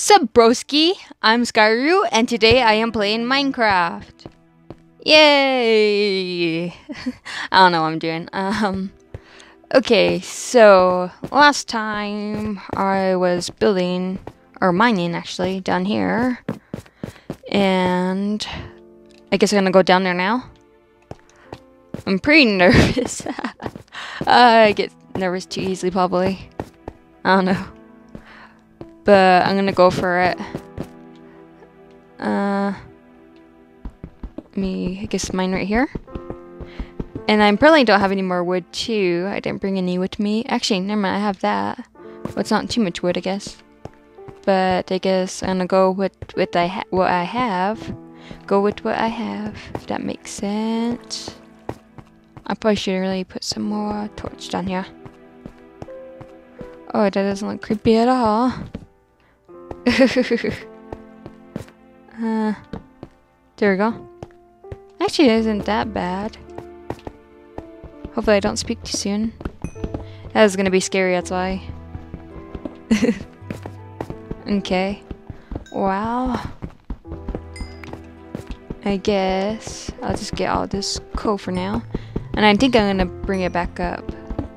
Sup broski, I'm Skyrue, and today I am playing Minecraft. Yay! I don't know what I'm doing. Okay, so last time I was building, or mining actually, down here. And I guess I'm gonna go down there now. I'm pretty nervous. I get nervous too easily probably. I don't know. But I'm gonna go for it. Let me, I guess, mine right here. And I probably don't have any more wood too. I didn't bring any with me. Actually, never mind, I have that. Well, it's not too much wood, I guess. But I guess I'm gonna go with what I have. Go with what I have, if that makes sense. I probably should really put some more torch down here. Oh, that doesn't look creepy at all. There we go. Actually, it isn't that bad. Hopefully I don't speak too soon. That is gonna be scary, that's why. Okay. Wow. I guess I'll just get all this coal for now. And I think I'm gonna bring it back up,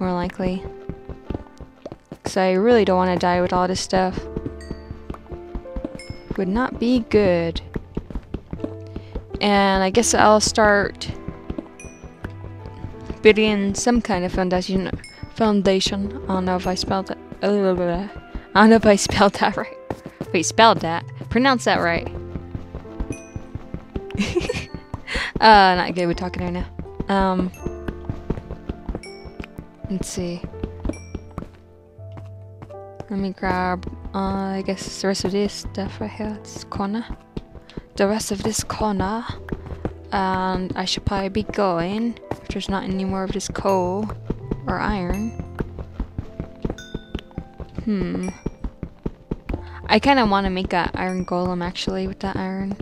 more likely. Because I really don't want to die with all this stuff. Would not be good. And I guess I'll start building some kind of foundation. I don't know if I spelled that. I don't know if I spelled that right. Wait, spelled that? Pronounce that right. Not good with talking right now. Let's see. Let me grab, I guess, the rest of this stuff right here. This corner. The rest of this corner. And I should probably be going if there's not any more of this coal or iron. I kind of want to make an iron golem actually with that iron.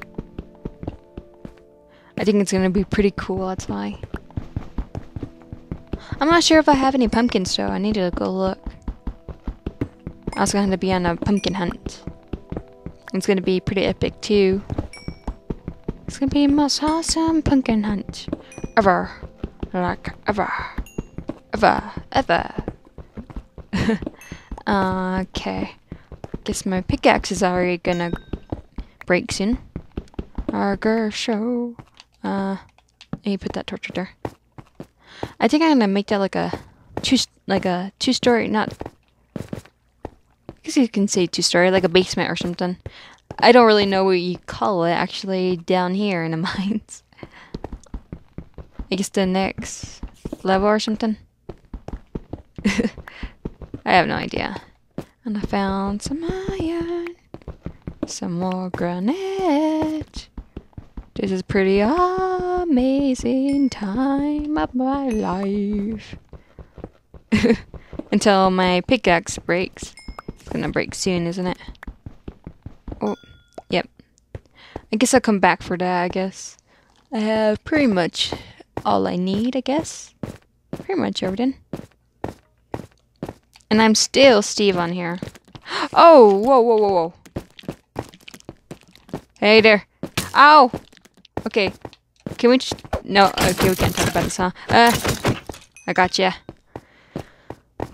I think it's going to be pretty cool, that's why. I'm not sure if I have any pumpkins though. I need to go look. I was going to be on a pumpkin hunt. It's going to be pretty epic too. It's going to be the most awesome pumpkin hunt ever. Like ever. Ever. Ever. Okay. Guess my pickaxe is already going to break soon. Arger show. Let me put that torch right there. I think I'm going to make that like a two-story, not... I guess you can say two-story, like a basement or something. I don't really know what you call it, actually, down here in the mines. I guess the next level or something. I have no idea. And I found some iron. Some more granite. This is pretty amazing time of my life. Until my pickaxe breaks. It's gonna break soon, isn't it? Oh, yep. I guess I'll come back for that, I guess. I have pretty much all I need, I guess. Pretty much everything. And I'm still Steve on here. Oh, whoa, whoa, whoa, whoa. Hey there. Ow! Okay. Can we just... No, okay, we can't talk about this, huh? I gotcha.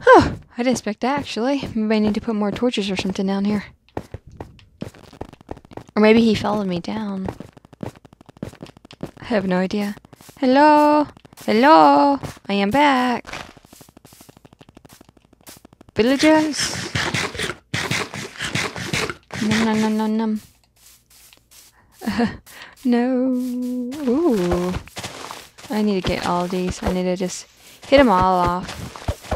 Huh. I didn't expect that, actually. Maybe I need to put more torches or something down here. Or maybe he followed me down. I have no idea. Hello! Hello! I am back! Villagers! Nom nom nom nom nom. No. Ooh. I need to get all these. I need to just hit them all off.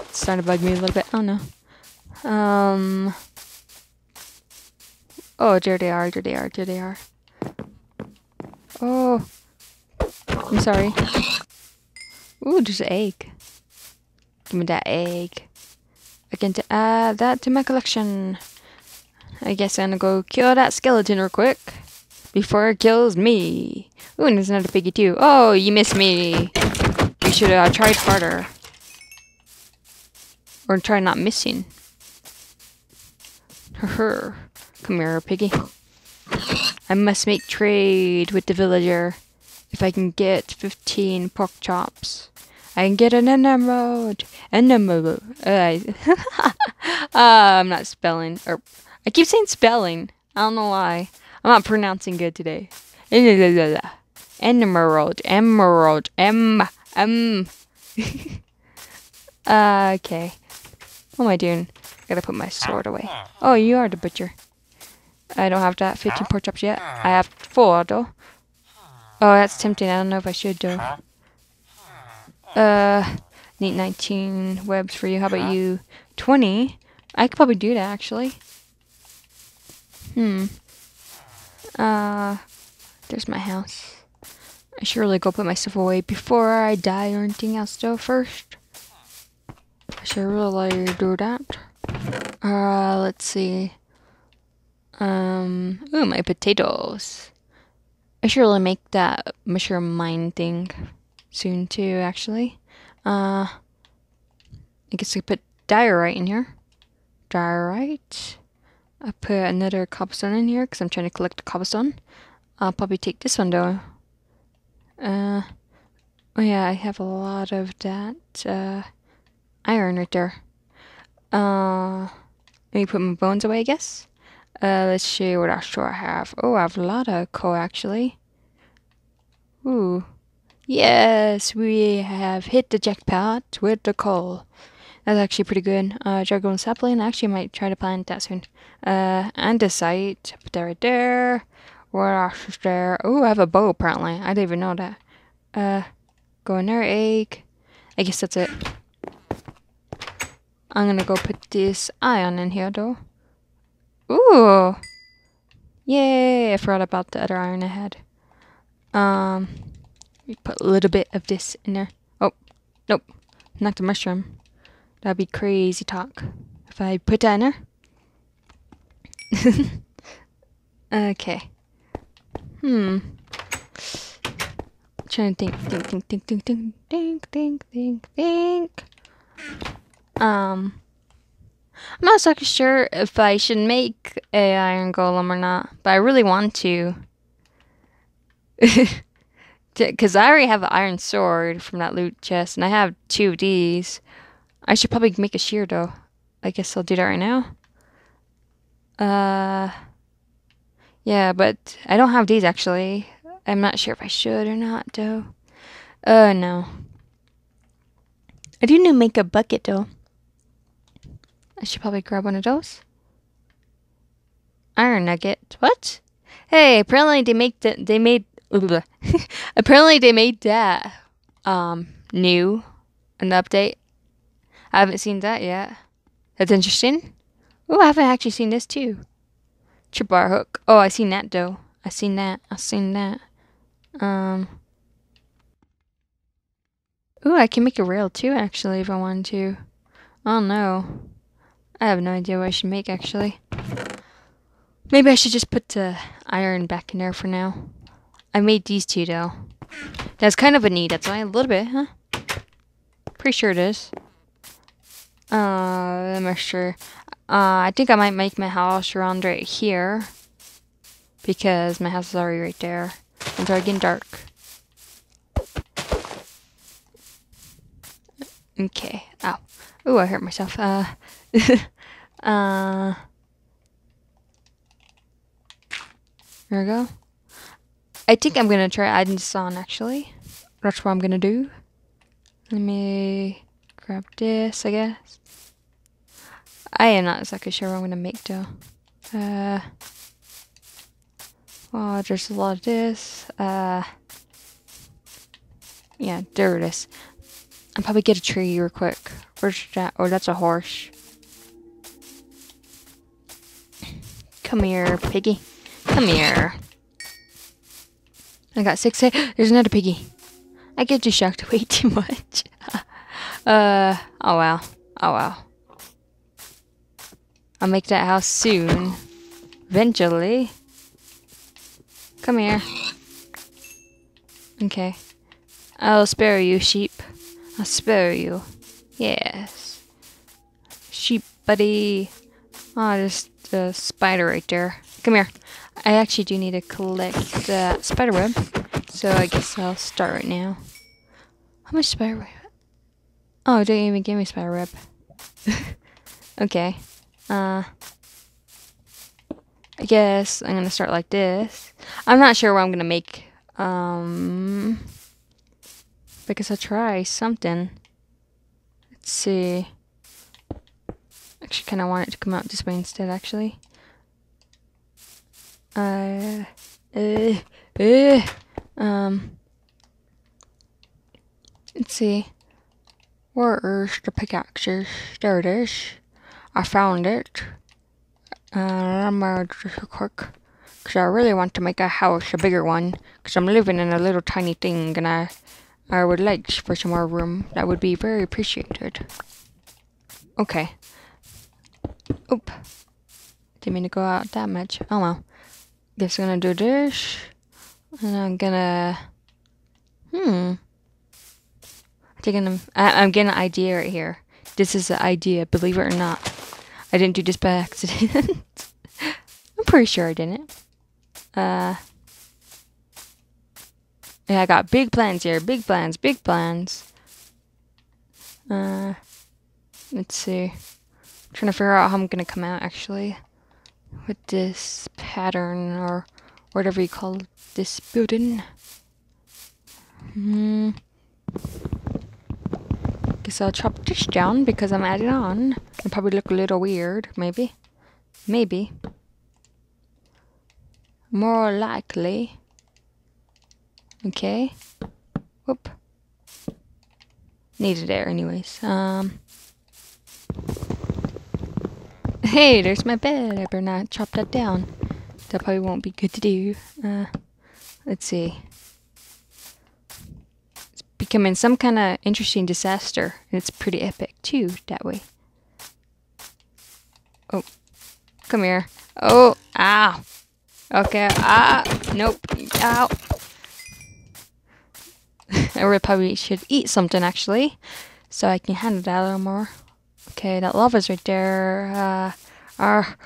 It's starting to bug me a little bit. Oh no. Oh, there they are, there they are, there they are. Oh. I'm sorry. Ooh, there's an egg. Give me that egg. I can add that to my collection. I guess I'm gonna go kill that skeleton real quick. Before it kills me. Ooh, and there's another piggy too. Oh, you missed me. You should have tried harder. Or try not missing. Her. Come here, piggy. I must make trade with the villager. If I can get 15 pork chops, I can get an emerald. An emerald. I'm not spelling. Or I keep saying spelling. I don't know why. I'm not pronouncing good today. Emerald. Emerald. Okay. What am I doing? I gotta put my sword away. Oh, you are the butcher. I don't have that 15 pork chops yet. I have 4 though. Oh, that's tempting. I don't know if I should though. Need 19 webs for you. How about you? 20? I could probably do that actually. There's my house. I should really go put myself away before I die or anything else though first. I should really do that. Let's see. Ooh, my potatoes. I should really make that mushroom mine thing soon too, actually. I guess I could put diorite in here. Diorite. I put another cobblestone in here because I'm trying to collect the cobblestone. I'll probably take this one though. Oh yeah, I have a lot of that iron right there. Let me put my bones away, I guess. Let's see what else do I have. Oh, I have a lot of coal actually. Ooh. Yes, we have hit the jackpot with the coal. That's actually pretty good. Dragon sapling, I actually might try to plant that soon. Andesite, put that right there. What else is there? Oh, I have a bow apparently. I didn't even know that. Go in there, egg. I guess that's it. I'm gonna go put this iron in here though. Ooh! Yay! I forgot about the other iron I had. We put a little bit of this in there. Oh, nope. Not the mushroom. That'd be crazy talk if I put that in there. Okay. I'm trying to think. I'm not so sure if I should make a iron golem or not, but I really want to. Because I already have an iron sword from that loot chest, and I have 2 of these. I should probably make a shear, though. I guess I'll do that right now. Yeah, but I don't have these, actually. I'm not sure if I should or not, though. No. I do need to make a bucket, though. I should probably grab one of those. Iron nugget. What? Hey, apparently they make that. They made. Apparently they made that. New, an update. I haven't seen that yet. That's interesting. Oh, I haven't actually seen this too. Trip bar hook. Oh, I seen that though. I seen that. Ooh, I can make a rail too. Actually, if I wanted to. Oh no. I have no idea what I should make, actually. Maybe I should just put the iron back in there for now. I made these two, though. That's kind of a need, that's why. A little bit, huh? Pretty sure it is. I'm not sure. I think I might make my house around right here. Because my house is already right there. It's already getting dark. Okay. Ow. Ooh, I hurt myself. There we go. I think I'm gonna try adding this on actually. That's what I'm gonna do. Let me grab this, I guess. I am not exactly sure what I'm gonna make though. Well, there's a lot of this. Yeah, there it is. I'll probably get a tree real quick. Where's that? Oh, that's a horse. Come here, piggy. Come here. I got 6. There's another piggy. I get distracted way too much. Oh wow. Oh wow. I'll make that house soon. Eventually. Come here. Okay. I'll spare you, sheep. I'll spare you. Yes. Sheep buddy. Oh, there's the spider right there. Come here. I actually do need to collect the spider web, so I guess I'll start right now. How much spider web? Oh, don't even give me spider web. Okay. I guess I'm gonna start like this. I'm not sure what I'm gonna make. Because I'll try something. Let's see. Actually, kind of want it to come out this way instead. Actually. Let's see. Where's the pickaxes? There it is. I found it. I'm gonna just real quick, because I really want to make a house, a bigger one, because I'm living in a little tiny thing, and I would like for some more room. That would be very appreciated. Okay. Oop. Didn't mean to go out that much. Oh well. Guess I'm gonna do this, and I'm gonna. I think I'm getting an idea right here. This is the idea, believe it or not. I didn't do this by accident. I'm pretty sure I didn't. Yeah, I got big plans here. Big plans, big plans. Let's see. I'm trying to figure out how I'm gonna come out actually with this pattern or whatever you call this building. Guess I'll chop this down because I'm adding on. It'll probably look a little weird, maybe. Maybe. More likely. Okay. Whoop. Needed air anyways. Hey, there's my bed. I better not chop that down. That probably won't be good to do. Let's see. It's becoming some kind of interesting disaster, and it's pretty epic too that way. Oh, come here. Oh, ow. Okay, nope. Ow. I really probably should eat something actually, so I can handle that a little more. Okay, that lava's right there. No. I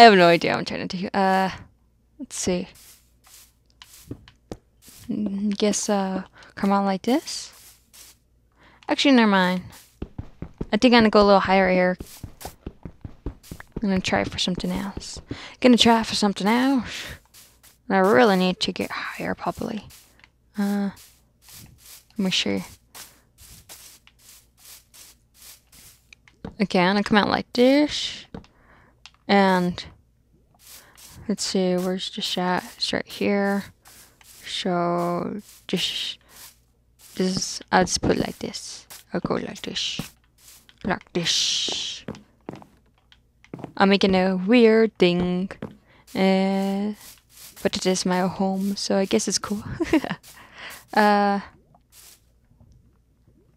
have no idea what I'm trying to do. Let's see. Guess come on like this. Actually, never mind. I think I'm gonna go a little higher here. I'm gonna try for something else. I really need to get higher, probably. Let me show you. Okay, I'm gonna come out like this, and let's see, where's the shot? It's right here. So this I'll just put like this. I'll go like this, like this. I'm making a weird thing, but it is my home, so I guess it's cool. Yeah,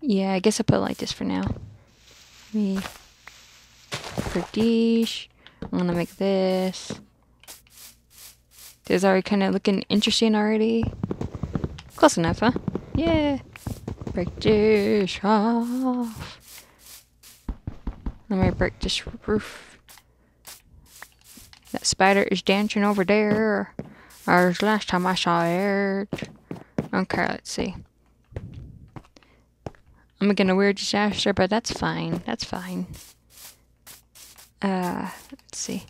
I guess I'll put it like this for now. For dish, I'm gonna make this. This is already kind of looking interesting already. Close enough, huh? Yeah. Break this off. Let me break this roof. That spider is dancing over there. Or last time I saw it. Okay, let's see. I'm making a weird disaster, but that's fine. That's fine. Let's see.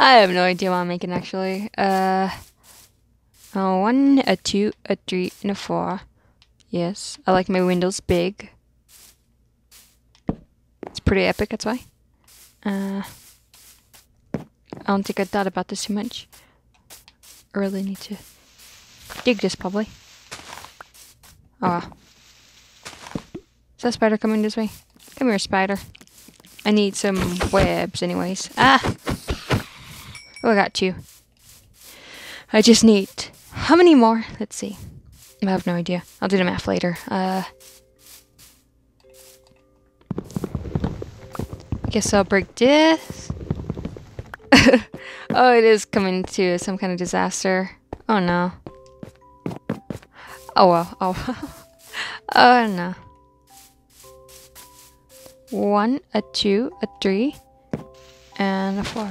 I have no idea what I'm making, actually. A 1, a 2, a 3, and a 4. Yes, I like my windows big. It's pretty epic, that's why. I don't think I thought about this too much. I really need to dig this, probably. Oh. Is that spider coming this way? Come here, spider. I need some webs anyways. Ah! Oh, I got 2. I just need... How many more? Let's see. I have no idea. I'll do the math later. Guess I'll break this. Oh, it is coming to some kind of disaster. Oh, no. Oh well, oh no. 1, a 2, a 3, and a 4.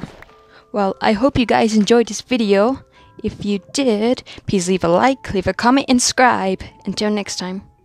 Well, I hope you guys enjoyed this video. If you did, please leave a like, leave a comment, and subscribe. Until next time.